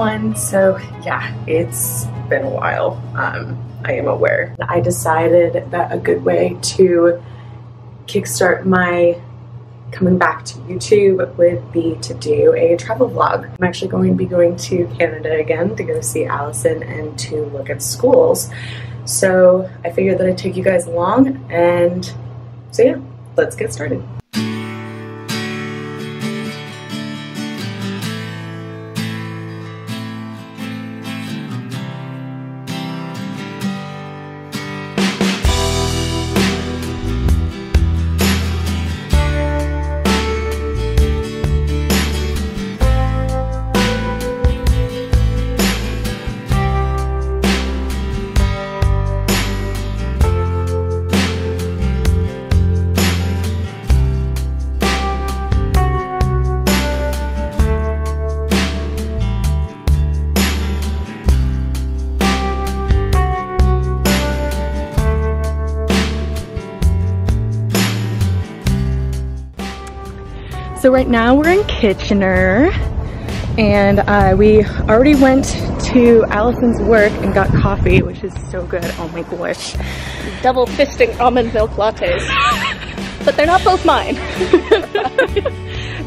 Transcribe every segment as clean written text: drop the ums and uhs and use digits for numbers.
everyone. So yeah, it's been a while. I am aware. I decided that a good way to kickstart my coming back to YouTube would be to do a travel vlog. I'm actually going to be going to Canada again to go see Allison and to look at schools. So I figured that I'd take you guys along, and so yeah, let's get started. So right now we're in Kitchener, and we already went to Allison's work and got coffee, which is so good. Oh my gosh. Double fisting almond milk lattes. But they're not both mine.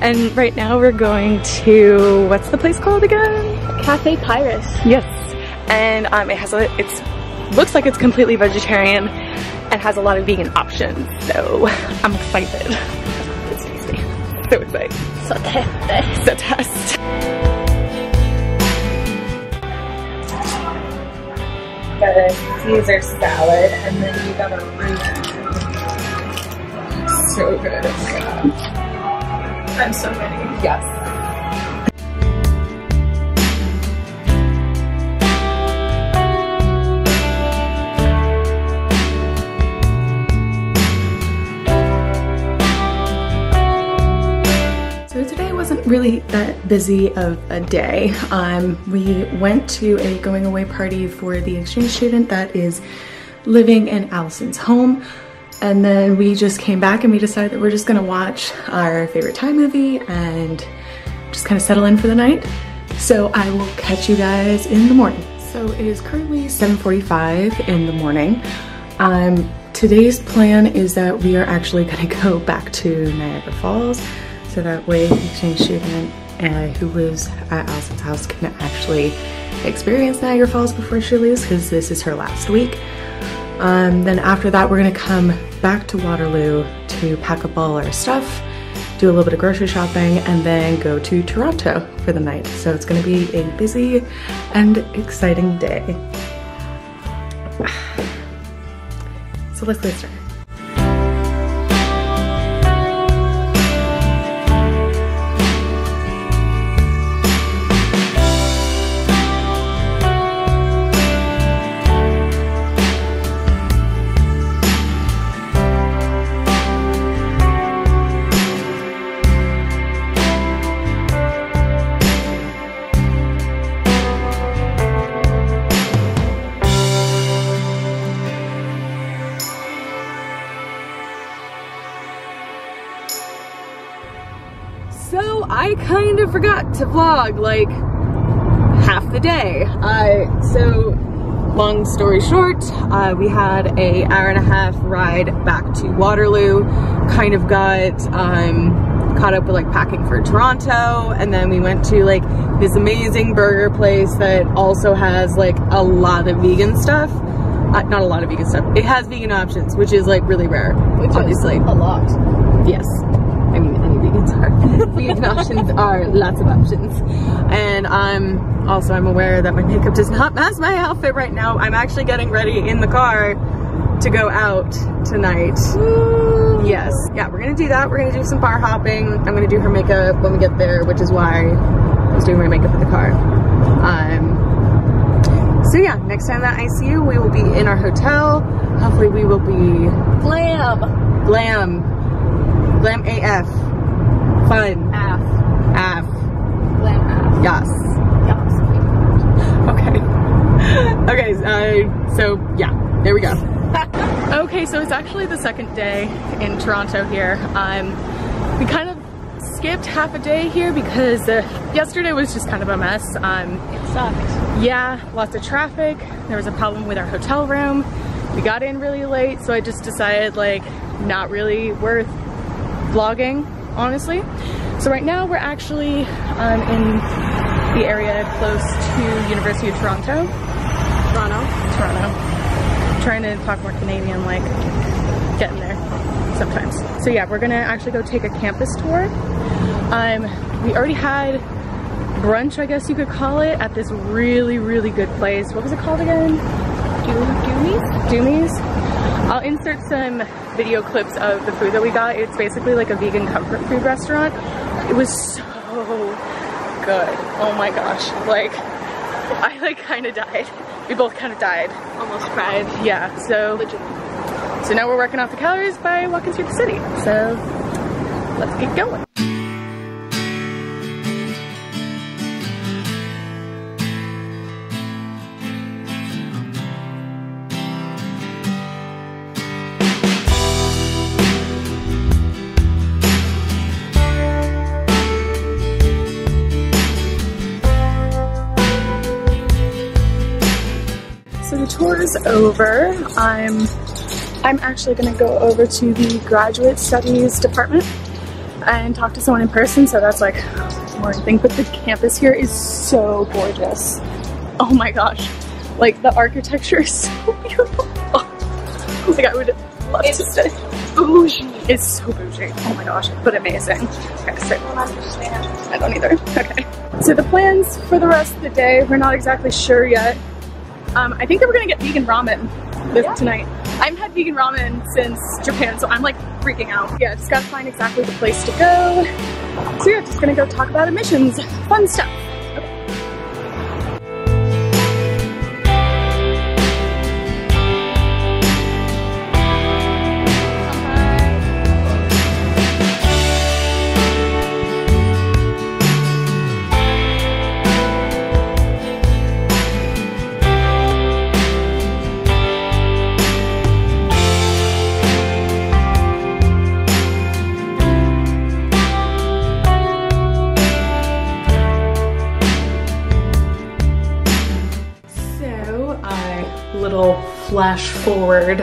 And right now we're going to, what's the place called again? Cafe Pyrus. Yes. And it has a, looks like it's completely vegetarian and has a lot of vegan options. So I'm excited. So excited. So test. So test. Got a Caesar salad, and then you got a root. So good. Oh my God. I'm so ready. Yes. Really that busy of a day. We went to a going away party for the exchange student that is living in Allison's home, and then we just came back and we decided that we're just gonna watch our favorite Thai movie and just kind of settle in for the night. So I will catch you guys in the morning. So it is currently 7:45 in the morning. Today's plan is that we are actually gonna go back to Niagara Falls. So that way, the exchange student who lives at Allison's house can actually experience Niagara Falls before she leaves, because this is her last week. Then after that, we're gonna come back to Waterloo to pack up all our stuff, do a little bit of grocery shopping, and then go to Toronto for the night. So it's gonna be a busy and exciting day. So let's get started. So I kind of forgot to vlog like half the day. So long story short, we had an hour-and-a-half ride back to Waterloo, kind of got caught up with like packing for Toronto, and then we went to like this amazing burger place that also has like a lot of vegan stuff. Not a lot of vegan stuff. It has vegan options, which is like really rare, which obviously. Is a lot. Yes. I mean, any vegans are. Vegan options are lots of options. And I'm aware that my makeup does not match my outfit right now. I'm actually getting ready in the car to go out tonight. Ooh. Yes. Yeah, we're gonna do that. We're gonna do some bar hopping. I'm gonna do her makeup when we get there, which is why I was doing my makeup in the car. So yeah, next time that I see you, we will be in our hotel. Hopefully we will be... Glam! Glam. Glam AF. Fun. AF. AF. Glam AF. Yes. Yes. Okay. Okay, so yeah, there we go. Okay, so it's actually the second day in Toronto here. We kind of skipped half a day here because yesterday was just kind of a mess. It sucked. Yeah, lots of traffic. There was a problem with our hotel room. We got in really late, so I just decided, like, not really worth vlogging, honestly. So right now we're actually in the area close to University of Toronto. Toronto. Trying to talk more Canadian, like, getting there sometimes. So yeah, we're gonna actually go take a campus tour. We already had brunch, I guess you could call it, at this really, really good place. What was it called again? Doomie's? Doomie's. I'll insert some video clips of the food that we got. It's basically like a vegan comfort food restaurant. It was so good. Oh my gosh. Like, I like kind of died. We both kind of died. Almost cried. Yeah, so... legit. So now we're working off the calories by walking through the city. So let's get going. So the tour is over. I'm actually going to go over to the graduate studies department and talk to someone in person, so that's like more thing. But the campus here is so gorgeous. Oh my gosh. Like, the architecture is so beautiful. Oh, like, I would love to study. Bougie. It's so bougie. Oh my gosh. But amazing. Okay, so I don't either. Okay. So the plans for the rest of the day, we're not exactly sure yet. I think that we're going to get vegan ramen tonight. I haven't had vegan ramen since Japan, so I'm like freaking out. Yeah, just gotta find exactly the place to go. So yeah, just gonna go talk about admissions. Fun stuff. Flash forward.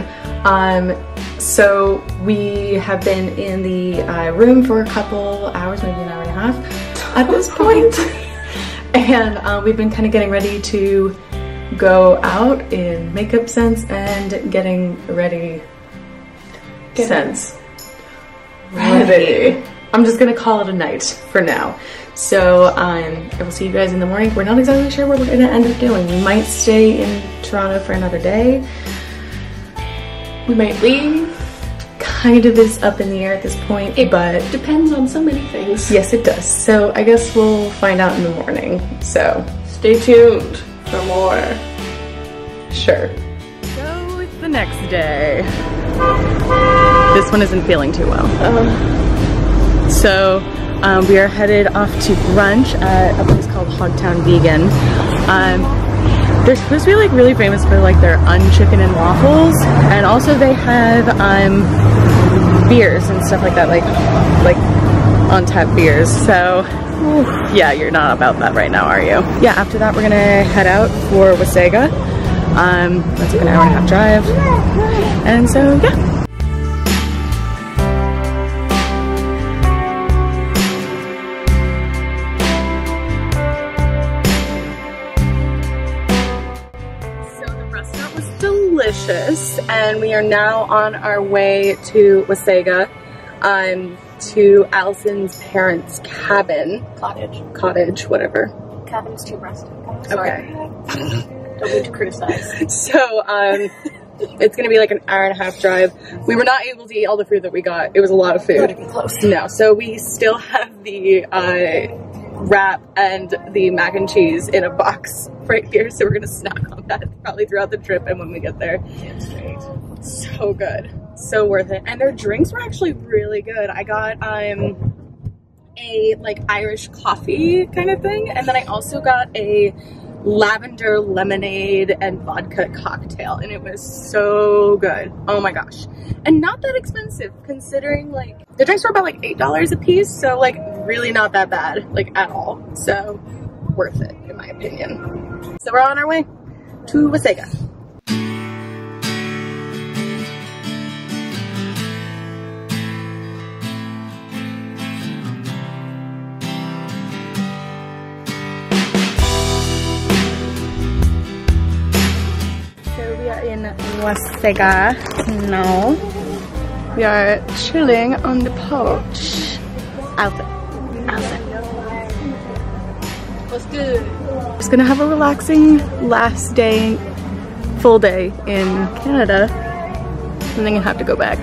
So we have been in the room for a couple hours, maybe an hour and a half at this point. And we've been kind of getting ready to go out in makeup sense and getting ready sense. Ready. I'm just gonna call it a night for now. So I will see you guys in the morning. We're not exactly sure what we're gonna end up doing. We might stay in Toronto for another day. We might leave. Kind of is up in the air at this point, but depends on so many things. Yes, it does. So I guess we'll find out in the morning. So stay tuned for more. Sure. So it's the next day. This one isn't feeling too well. So we are headed off to brunch at a place called Hogtown Vegan. They're supposed to be like really famous for like their unchicken and waffles, and also they have beers and stuff like that, like on tap beers. So yeah, you're not about that right now, are you? Yeah, after that we're gonna head out for Wasaga. That's like an hour and a half drive, and so yeah. And we are now on our way to Wasaga, to Allison's parents' cabin. Cottage, whatever. Cabin's too rustic. Sorry. Okay. Don't need to criticize. So, it's gonna be like an hour and a half drive. We were not able to eat all the food that we got. It was a lot of food. Gotta be close. No, so we still have the wrap and the mac and cheese in a box right here, so we're gonna snack on that probably throughout the trip and when we get there. So good, so worth it. And their drinks were actually really good. I got a like Irish coffee kind of thing, and then I also got a lavender lemonade and vodka cocktail, and it was so good. Oh my gosh. And not that expensive, considering like the drinks were about like $8 a piece, so like really not that bad, like at all. So worth it in my opinion. So we're on our way to Wasaga. Wasaga now. We are chilling on the porch. Outside. What's good? Just gonna have a relaxing last day, full day in Canada, and then you have to go back.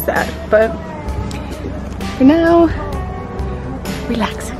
Sad, but for now, relaxing.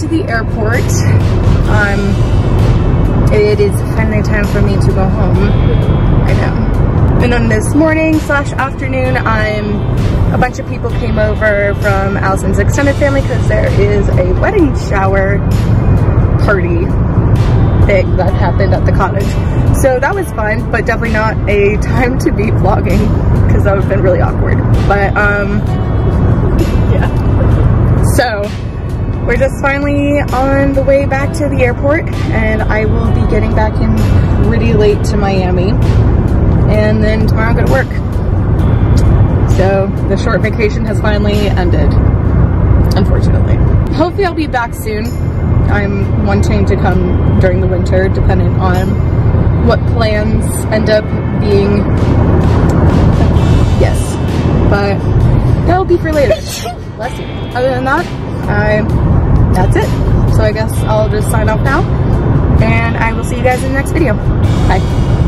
To the airport. It is finally time for me to go home. I know. And on this morning/afternoon, a bunch of people came over from Allison's extended family because there is a wedding shower party thing that happened at the cottage. So that was fun, but definitely not a time to be vlogging because that would have been really awkward. But yeah. So we're just finally on the way back to the airport, and I will be getting back in pretty late to Miami, and then tomorrow I'll go to work. So the short vacation has finally ended, unfortunately. Hopefully I'll be back soon. I'm wanting to come during the winter, depending on what plans end up being. Yes, but that'll be for later. Bless you. Other than that, that's it. So I guess I'll just sign off now, and I will see you guys in the next video. Bye.